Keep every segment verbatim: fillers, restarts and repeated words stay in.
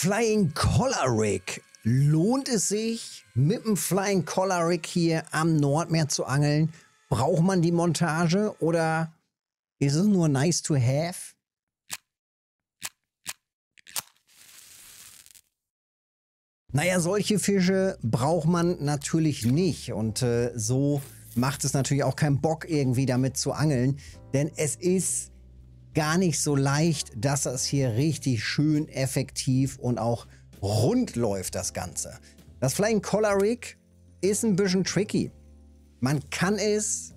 Flying Collar Rig. Lohnt es sich, mit dem Flying Collar Rig hier am Nordmeer zu angeln? Braucht man die Montage oder ist es nur nice to have? Naja, solche Fische braucht man natürlich nicht und äh, so macht es natürlich auch keinen Bock irgendwie damit zu angeln, denn es ist gar nicht so leicht, dass das hier richtig schön effektiv und auch rund läuft, das Ganze. Das Flying Collar Rig ist ein bisschen tricky. Man kann es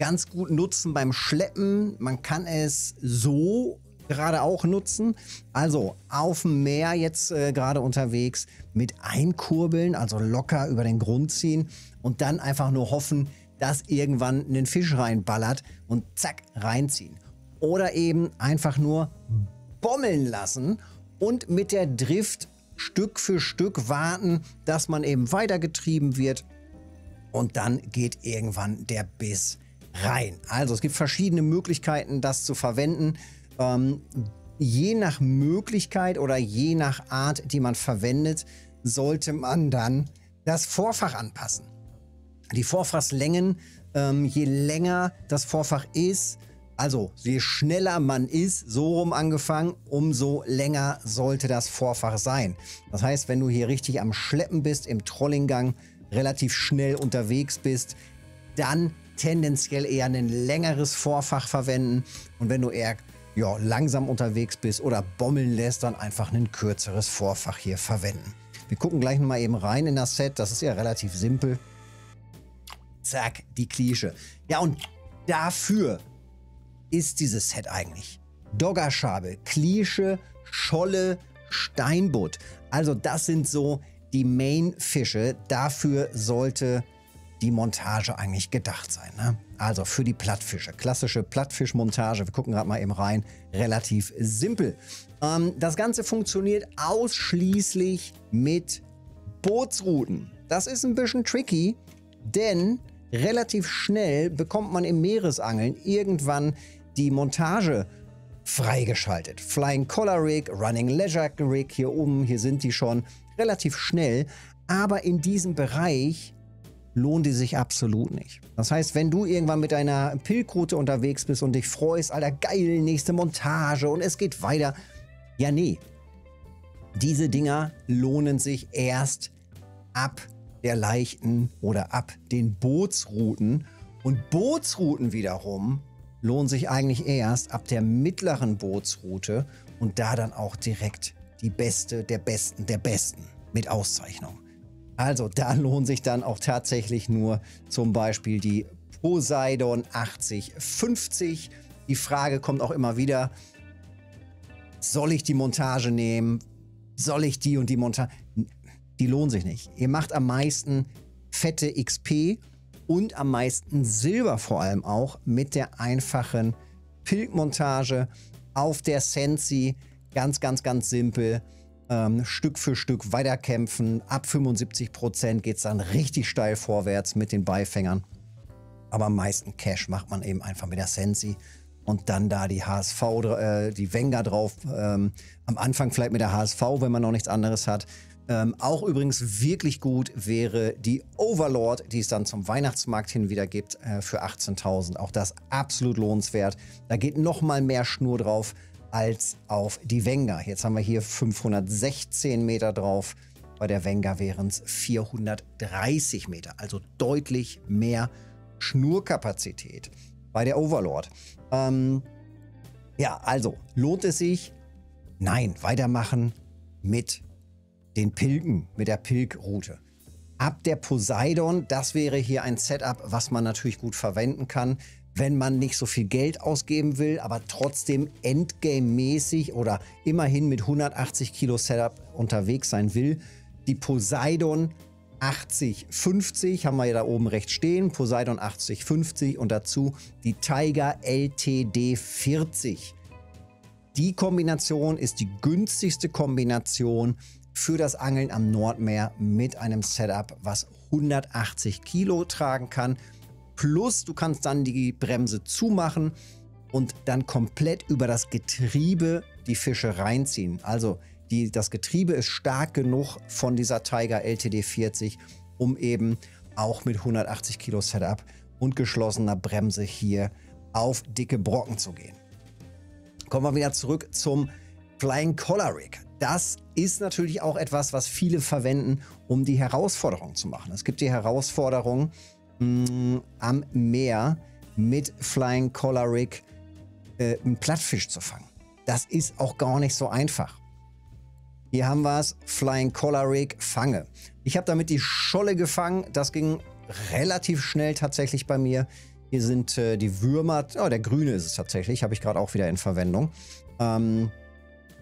ganz gut nutzen beim Schleppen, man kann es so gerade auch nutzen. Also auf dem Meer jetzt äh, gerade unterwegs mit einkurbeln, also locker über den Grund ziehen und dann einfach nur hoffen, dass irgendwann ein Fisch reinballert und zack, reinziehen. Oder eben einfach nur bommeln lassen und mit der Drift Stück für Stück warten, dass man eben weitergetrieben wird und dann geht irgendwann der Biss rein. Also es gibt verschiedene Möglichkeiten, das zu verwenden. Ähm, je nach Möglichkeit oder je nach Art, die man verwendet, sollte man dann das Vorfach anpassen. Die Vorfachlängen, ähm, je länger das Vorfach ist, also je schneller man ist, so rum angefangen, umso länger sollte das Vorfach sein. Das heißt, wenn du hier richtig am Schleppen bist, im Trollinggang relativ schnell unterwegs bist, dann tendenziell eher ein längeres Vorfach verwenden und wenn du eher ja, langsam unterwegs bist oder bommeln lässt, dann einfach ein kürzeres Vorfach hier verwenden. Wir gucken gleich nochmal eben rein in das Set, das ist ja relativ simpel. Zack, die Klische. Ja, und dafür ist dieses Set eigentlich. Doggerschabel, Klische, Scholle, Steinbutt. Also das sind so die Main-Fische. Dafür sollte die Montage eigentlich gedacht sein, ne? Also für die Plattfische. Klassische Plattfischmontage. Wir gucken gerade mal eben rein. Relativ simpel. Ähm, das Ganze funktioniert ausschließlich mit Bootsruten. Das ist ein bisschen tricky, denn relativ schnell bekommt man im Meeresangeln irgendwann die Montage freigeschaltet. Flying Collar Rig, Running Ledger Rig hier oben. Hier sind die schon relativ schnell. Aber in diesem Bereich lohnt die sich absolut nicht. Das heißt, wenn du irgendwann mit deiner Pilkrute unterwegs bist und dich freust, Alter, geil, nächste Montage und es geht weiter. Ja, nee. Diese Dinger lohnen sich erst ab der leichten oder ab den Bootsruten. Und Bootsruten wiederum lohnen sich eigentlich erst ab der mittleren Bootsroute und da dann auch direkt die beste der besten der besten mit Auszeichnung. Also da lohnt sich dann auch tatsächlich nur zum Beispiel die Poseidon achtzig fünfzig. Die Frage kommt auch immer wieder, soll ich die Montage nehmen? Soll ich die und die Montage? Die lohnt sich nicht. Ihr macht am meisten fette X P und am meisten Silber vor allem auch mit der einfachen Pilk-Montage auf der Sensi. Ganz, ganz, ganz simpel. Stück für Stück weiterkämpfen. Ab fünfundsiebzig Prozent geht es dann richtig steil vorwärts mit den Beifängern. Aber am meisten Cash macht man eben einfach mit der Sensi und dann da die H S V, äh, die Wenger drauf. Ähm, am Anfang vielleicht mit der H S V, wenn man noch nichts anderes hat. Ähm, auch übrigens wirklich gut wäre die Overlord, die es dann zum Weihnachtsmarkt hin wieder gibt äh, für achtzehntausend. Auch das absolut lohnenswert. Da geht nochmal mehr Schnur drauf als auf die Wenger. Jetzt haben wir hier fünfhundertsechzehn Meter drauf. Bei der Wenger wären es vierhundertdreißig Meter. Also deutlich mehr Schnurkapazität bei der Overlord. Ähm, ja, also lohnt es sich? Nein, weitermachen mit den Pilken, mit der Pilkrute. Ab der Poseidon, das wäre hier ein Setup, was man natürlich gut verwenden kann, wenn man nicht so viel Geld ausgeben will, aber trotzdem Endgame-mäßig oder immerhin mit hundertachtzig Kilo Setup unterwegs sein will. Die Poseidon achtzig fünfzig haben wir ja da oben rechts stehen. Poseidon achtzig fünfzig und dazu die Tiger L T D vierzig. Die Kombination ist die günstigste Kombination für das Angeln am Nordmeer mit einem Setup, was hundertachtzig Kilo tragen kann. Plus, du kannst dann die Bremse zumachen und dann komplett über das Getriebe die Fische reinziehen. Also Die, das Getriebe ist stark genug von dieser Tiger L T D vierzig, um eben auch mit hundertachtzig Kilo Setup und geschlossener Bremse hier auf dicke Brocken zu gehen. Kommen wir wieder zurück zum Flying Collar Rig. Das ist natürlich auch etwas, was viele verwenden, um die Herausforderung zu machen. Es gibt die Herausforderung mh, am Meer mit Flying Collar Rig äh, einen Plattfisch zu fangen. Das ist auch gar nicht so einfach. Hier haben wir es, Flying Collar Rig Fange. Ich habe damit die Scholle gefangen, das ging relativ schnell tatsächlich bei mir. Hier sind äh, die Würmer, oh, der grüne ist es tatsächlich, habe ich gerade auch wieder in Verwendung. Ähm,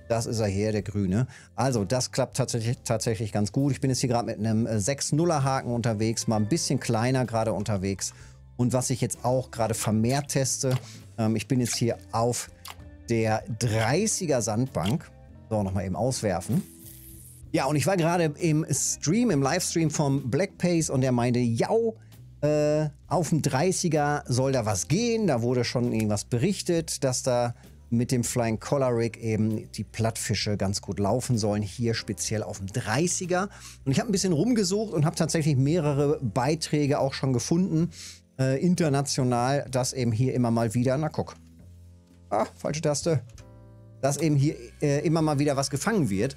das ist er hier, der grüne. Also das klappt tatsächlich, tatsächlich ganz gut. Ich bin jetzt hier gerade mit einem sechs Nuller Haken unterwegs, mal ein bisschen kleiner gerade unterwegs. Und was ich jetzt auch gerade vermehrt teste, ähm, ich bin jetzt hier auf der dreißiger Sandbank. So, nochmal eben auswerfen. Ja, und ich war gerade im Stream, im Livestream vom Black Pace und der meinte, ja, äh, auf dem dreißiger soll da was gehen. Da wurde schon irgendwas berichtet, dass da mit dem Flying Collar Rig eben die Plattfische ganz gut laufen sollen. Hier speziell auf dem dreißiger. Und ich habe ein bisschen rumgesucht und habe tatsächlich mehrere Beiträge auch schon gefunden, äh, international, dass eben hier immer mal wieder, na guck, ah, falsche Taste, dass eben hier äh, immer mal wieder was gefangen wird.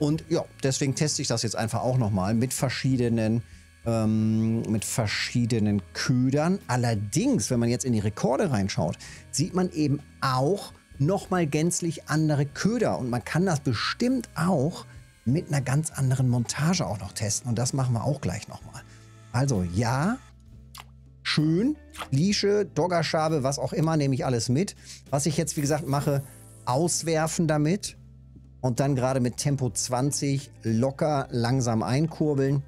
Und ja, deswegen teste ich das jetzt einfach auch nochmal mit verschiedenen, ähm, mit verschiedenen Ködern. Allerdings, wenn man jetzt in die Rekorde reinschaut, sieht man eben auch nochmal gänzlich andere Köder. Und man kann das bestimmt auch mit einer ganz anderen Montage auch noch testen. Und das machen wir auch gleich nochmal. Also ja, schön, Lische, Doggerschabe, was auch immer, nehme ich alles mit. Was ich jetzt, wie gesagt, mache, auswerfen damit und dann gerade mit Tempo zwanzig locker langsam einkurbeln.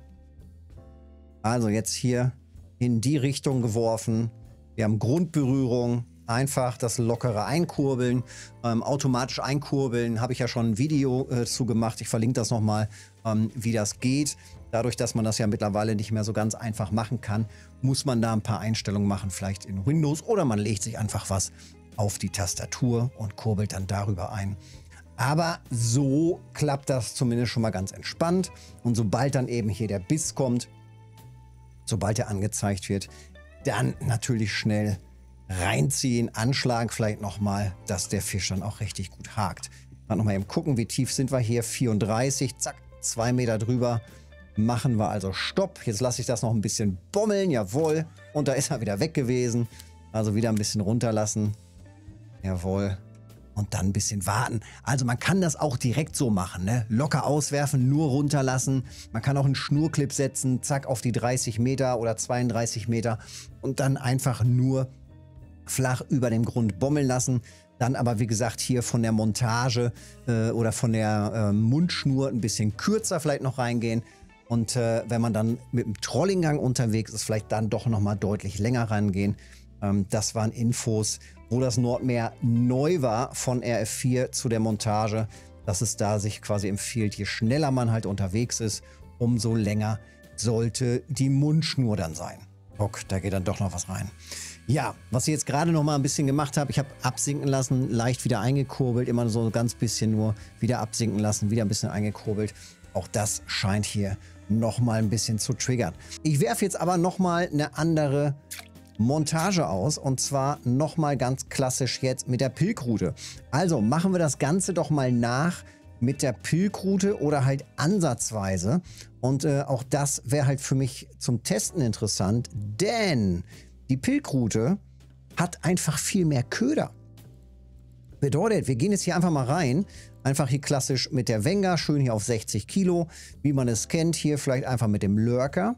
Also jetzt hier in die Richtung geworfen. Wir haben Grundberührung, einfach das lockere Einkurbeln, ähm, automatisch Einkurbeln, habe ich ja schon ein Video äh, zu gemacht. Ich verlinke das nochmal, ähm, wie das geht. Dadurch, dass man das ja mittlerweile nicht mehr so ganz einfach machen kann, muss man da ein paar Einstellungen machen, vielleicht in Windows, oder man legt sich einfach was auf die Tastatur und kurbelt dann darüber ein. Aber so klappt das zumindest schon mal ganz entspannt. Und sobald dann eben hier der Biss kommt, sobald er angezeigt wird, dann natürlich schnell reinziehen, anschlagen vielleicht nochmal, dass der Fisch dann auch richtig gut hakt. Dann nochmal eben gucken, wie tief sind wir hier? vierunddreißig, zack, zwei Meter drüber. Machen wir also Stopp. Jetzt lasse ich das noch ein bisschen bommeln, jawohl. Und da ist er wieder weg gewesen. Also wieder ein bisschen runterlassen. Jawohl. Und dann ein bisschen warten. Also man kann das auch direkt so machen, ne? Locker auswerfen, nur runterlassen. Man kann auch einen Schnurclip setzen, zack, auf die dreißig Meter oder zweiunddreißig Meter. Und dann einfach nur flach über dem Grund bommeln lassen. Dann aber, wie gesagt, hier von der Montage äh, oder von der äh, Mundschnur ein bisschen kürzer vielleicht noch reingehen. Und äh, wenn man dann mit dem Trollinggang unterwegs ist, vielleicht dann doch nochmal deutlich länger rangehen. Ähm, das waren Infos, wo das Nordmeer neu war von R F vier zu der Montage, dass es da sich quasi empfiehlt, je schneller man halt unterwegs ist, umso länger sollte die Mundschnur dann sein. Okay, da geht dann doch noch was rein. Ja, was ich jetzt gerade noch mal ein bisschen gemacht habe, ich habe absinken lassen, leicht wieder eingekurbelt, immer so ein ganz bisschen nur wieder absinken lassen, wieder ein bisschen eingekurbelt. Auch das scheint hier noch mal ein bisschen zu triggern. Ich werfe jetzt aber noch mal eine andere Montage aus, und zwar nochmal ganz klassisch jetzt mit der Pilkrute. Also machen wir das Ganze doch mal nach mit der Pilkrute oder halt ansatzweise. Und äh, auch das wäre halt für mich zum Testen interessant, denn die Pilkrute hat einfach viel mehr Köder. Bedeutet, wir gehen jetzt hier einfach mal rein, einfach hier klassisch mit der Wenger, schön hier auf sechzig Kilo, wie man es kennt, hier vielleicht einfach mit dem Lurker.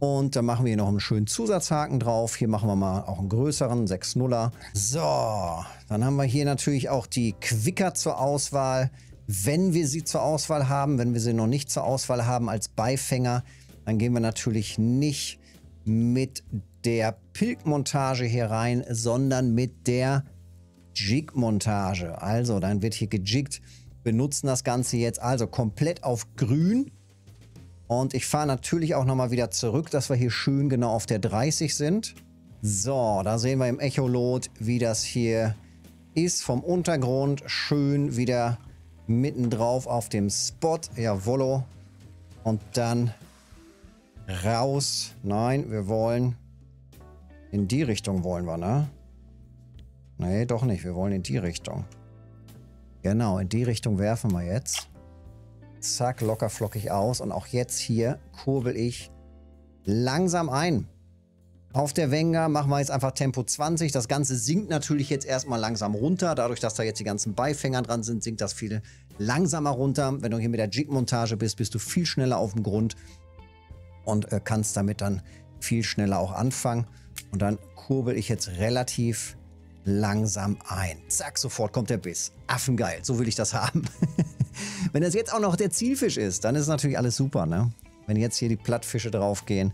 Und dann machen wir hier noch einen schönen Zusatzhaken drauf. Hier machen wir mal auch einen größeren, sechs Nuller. So, dann haben wir hier natürlich auch die Quicker zur Auswahl. Wenn wir sie zur Auswahl haben, wenn wir sie noch nicht zur Auswahl haben als Beifänger, dann gehen wir natürlich nicht mit der Pilk-Montage hier rein, sondern mit der Jig-Montage. Also, dann wird hier gejiggt. Benutzen das Ganze jetzt also komplett auf grün. Und ich fahre natürlich auch nochmal wieder zurück, dass wir hier schön genau auf der dreißig sind. So, da sehen wir im Echolot, wie das hier ist vom Untergrund. Schön wieder mitten drauf auf dem Spot. Jawollo. Und dann raus. Nein, wir wollen... In die Richtung wollen wir, ne? Nee, doch nicht. Wir wollen in die Richtung. Genau, in die Richtung werfen wir jetzt. Zack, locker flockig aus. Und auch jetzt hier kurbel ich langsam ein. Auf der Wenger machen wir jetzt einfach Tempo zwanzig. Das Ganze sinkt natürlich jetzt erstmal langsam runter. Dadurch, dass da jetzt die ganzen Beifänger dran sind, sinkt das viel langsamer runter. Wenn du hier mit der Jig-Montage bist, bist du viel schneller auf dem Grund und äh, kannst damit dann viel schneller auch anfangen. Und dann kurbel ich jetzt relativ langsam ein. Zack, sofort kommt der Biss. Affengeil, so will ich das haben. Wenn das jetzt auch noch der Zielfisch ist, dann ist natürlich alles super, ne? Wenn jetzt hier die Plattfische draufgehen,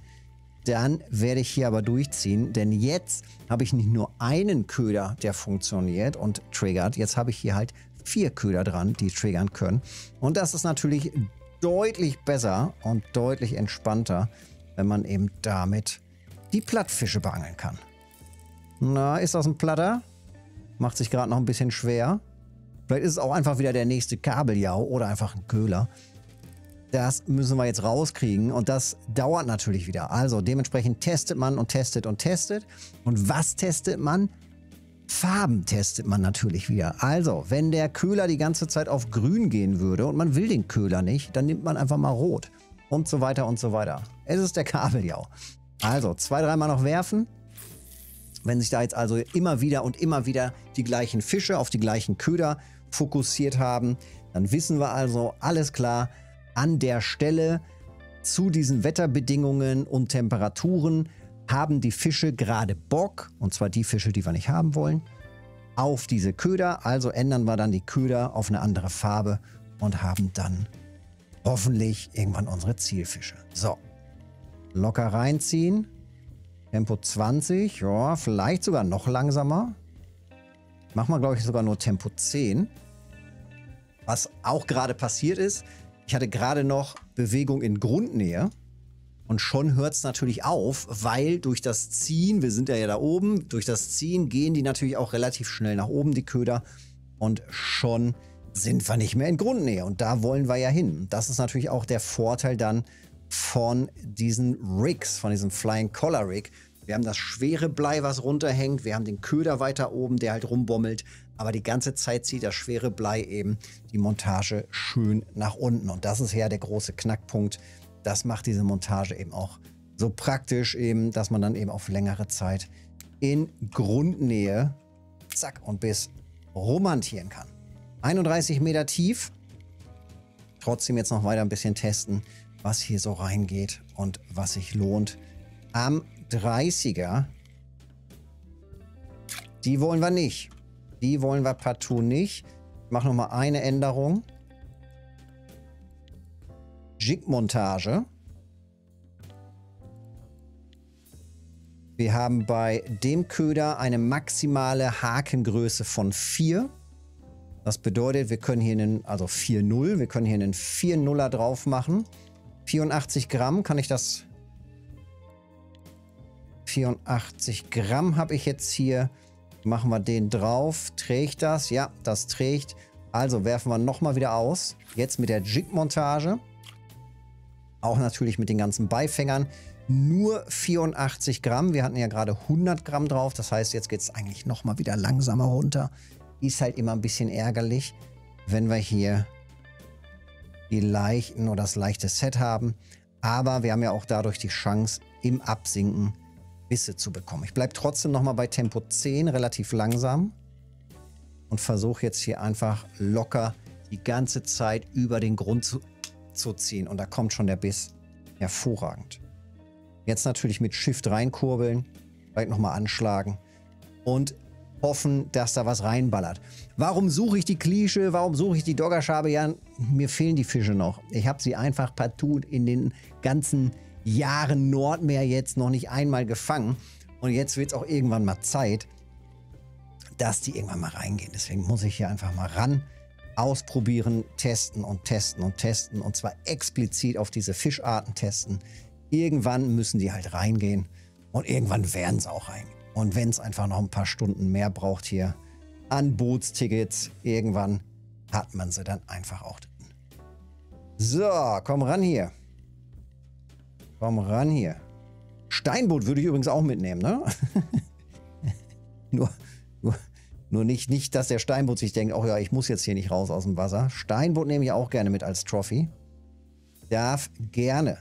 dann werde ich hier aber durchziehen. Denn jetzt habe ich nicht nur einen Köder, der funktioniert und triggert. Jetzt habe ich hier halt vier Köder dran, die triggern können. Und das ist natürlich deutlich besser und deutlich entspannter, wenn man eben damit die Plattfische beangeln kann. Na, ist das ein Platter? Macht sich gerade noch ein bisschen schwer. Vielleicht ist es auch einfach wieder der nächste Kabeljau oder einfach ein Köhler. Das müssen wir jetzt rauskriegen und das dauert natürlich wieder. Also dementsprechend testet man und testet und testet. Und was testet man? Farben testet man natürlich wieder. Also, wenn der Köhler die ganze Zeit auf grün gehen würde und man will den Köhler nicht, dann nimmt man einfach mal rot. Und so weiter und so weiter. Es ist der Kabeljau. Also, zwei, dreimal noch werfen. Wenn sich da jetzt also immer wieder und immer wieder die gleichen Fische auf die gleichen Köder fokussiert haben, dann wissen wir also, alles klar, an der Stelle zu diesen Wetterbedingungen und Temperaturen haben die Fische gerade Bock, und zwar die Fische, die wir nicht haben wollen, auf diese Köder. Also ändern wir dann die Köder auf eine andere Farbe und haben dann hoffentlich irgendwann unsere Zielfische. So, locker reinziehen. Tempo zwanzig, ja, vielleicht sogar noch langsamer. Machen wir, glaube ich, sogar nur Tempo zehn. Was auch gerade passiert ist, ich hatte gerade noch Bewegung in Grundnähe. Und schon hört es natürlich auf, weil durch das Ziehen, wir sind ja, ja da oben, durch das Ziehen gehen die natürlich auch relativ schnell nach oben, die Köder. Und schon sind wir nicht mehr in Grundnähe. Und da wollen wir ja hin. Das ist natürlich auch der Vorteil dann von diesen Rigs, von diesem Flying Collar Rig. Wir haben das schwere Blei, was runterhängt. Wir haben den Köder weiter oben, der halt rumbommelt. Aber die ganze Zeit zieht das schwere Blei eben die Montage schön nach unten. Und das ist ja der große Knackpunkt. Das macht diese Montage eben auch so praktisch, eben, dass man dann eben auf längere Zeit in Grundnähe zack und bis romantieren kann. einunddreißig Meter tief. Trotzdem jetzt noch weiter ein bisschen testen, was hier so reingeht und was sich lohnt. Am dreißiger, die wollen wir nicht. Die wollen wir partout nicht. Ich mache nochmal eine Änderung. Jig-Montage. Wir haben bei dem Köder eine maximale Hakengröße von vier. Das bedeutet, wir können hier einen, also vier Komma null, wir können hier einen vier Komma nuller drauf machen. vierundachtzig Gramm, kann ich das... vierundachtzig Gramm habe ich jetzt hier. Machen wir den drauf. Trägt das? Ja, das trägt. Also werfen wir nochmal wieder aus. Jetzt mit der Jig-Montage. Auch natürlich mit den ganzen Beifängern. Nur vierundachtzig Gramm. Wir hatten ja gerade hundert Gramm drauf. Das heißt, jetzt geht es eigentlich nochmal wieder langsamer runter. Ist halt immer ein bisschen ärgerlich, wenn wir hier die leichten oder das leichte Set haben. Aber wir haben ja auch dadurch die Chance, im Absinken Bisse zu bekommen. Ich bleibe trotzdem nochmal bei Tempo zehn, relativ langsam. Und versuche jetzt hier einfach locker die ganze Zeit über den Grund zu, zu ziehen. Und da kommt schon der Biss. Hervorragend. Jetzt natürlich mit Shift reinkurbeln. Vielleicht nochmal anschlagen. Und hoffen, dass da was reinballert. Warum suche ich die Klische? Warum suche ich die Doggerschabe? Ja, mir fehlen die Fische noch. Ich habe sie einfach partout in den ganzen Jahren Nordmeer jetzt noch nicht einmal gefangen. Und jetzt wird es auch irgendwann mal Zeit, dass die irgendwann mal reingehen. Deswegen muss ich hier einfach mal ran, ausprobieren, testen und testen und testen. Und zwar explizit auf diese Fischarten testen. Irgendwann müssen die halt reingehen. Und irgendwann werden es auch reingehen. Und wenn es einfach noch ein paar Stunden mehr braucht hier an Bootstickets, irgendwann hat man sie dann einfach auch drin. So, komm ran hier. Komm ran hier. Steinbutt würde ich übrigens auch mitnehmen, ne? nur, nur, nur nicht, nicht, dass der Steinbutt sich denkt, oh ja, ich muss jetzt hier nicht raus aus dem Wasser. Steinbutt nehme ich auch gerne mit als Trophy. Darf gerne.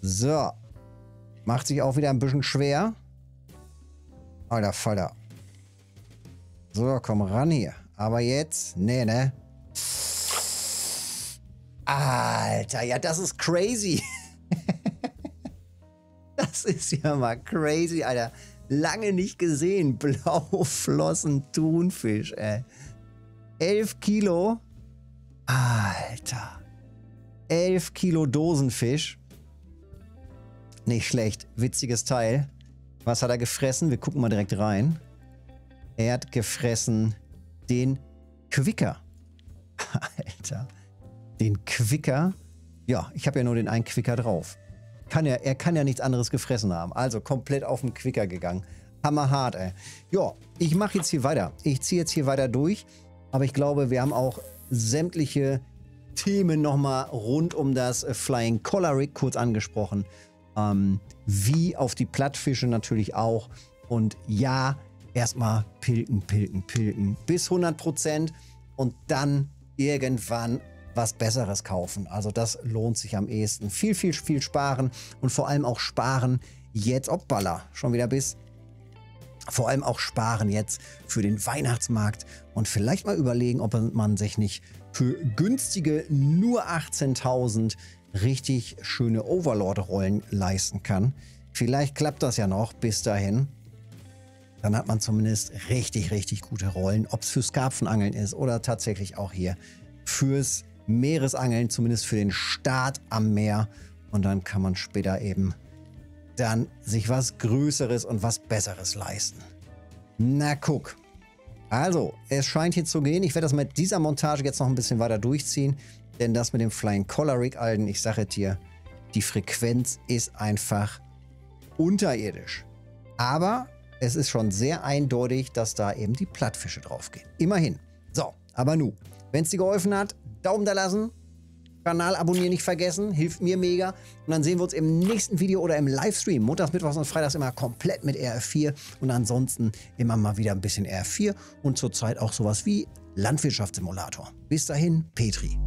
So. Macht sich auch wieder ein bisschen schwer. Alter Falter. So, komm ran hier. Aber jetzt, nee, ne? Alter, ja, das ist crazy. Das ist ja mal crazy, Alter. Lange nicht gesehen. Blauflossen Thunfisch, ey. elf Kilo. Alter. elf Kilo Dosenfisch. Nicht schlecht. Witziges Teil. Was hat er gefressen? Wir gucken mal direkt rein. Er hat gefressen den Quicker. Alter. Den Quicker? Ja, ich habe ja nur den einen Quicker drauf. Kann ja, er kann ja nichts anderes gefressen haben. Also komplett auf den Quicker gegangen. Hammerhart, ey. Ja, ich mache jetzt hier weiter. Ich ziehe jetzt hier weiter durch. Aber ich glaube, wir haben auch sämtliche Themen nochmal rund um das Flying Collar Rig kurz angesprochen. Ähm, wie auf die Plattfische natürlich auch. Und ja, erstmal pilken, pilken, pilken. Bis hundert Prozent. Und dann irgendwann was Besseres kaufen. Also das lohnt sich am ehesten. Viel, viel, viel sparen und vor allem auch sparen jetzt, hoppala, schon wieder bis, vor allem auch sparen jetzt für den Weihnachtsmarkt und vielleicht mal überlegen, ob man sich nicht für günstige nur achtzehntausend richtig schöne Overlord-Rollen leisten kann. Vielleicht klappt das ja noch bis dahin. Dann hat man zumindest richtig, richtig gute Rollen, ob es fürs Karpfenangeln ist oder tatsächlich auch hier fürs Meeresangeln, zumindest für den Start am Meer. Und dann kann man später eben dann sich was Größeres und was Besseres leisten. Na guck. Also, es scheint hier zu gehen. Ich werde das mit dieser Montage jetzt noch ein bisschen weiter durchziehen. Denn das mit dem Flying Collar Rig, Alten, ich sage dir, die Frequenz ist einfach unterirdisch. Aber es ist schon sehr eindeutig, dass da eben die Plattfische draufgehen. Immerhin. So, aber nu. Wenn es dir geholfen hat, Daumen da lassen, Kanal abonnieren nicht vergessen, hilft mir mega. Und dann sehen wir uns im nächsten Video oder im Livestream. Montags, Mittwochs und Freitags immer komplett mit R F vier und ansonsten immer mal wieder ein bisschen R F vier und zurzeit auch sowas wie Landwirtschaftssimulator. Bis dahin, Petri.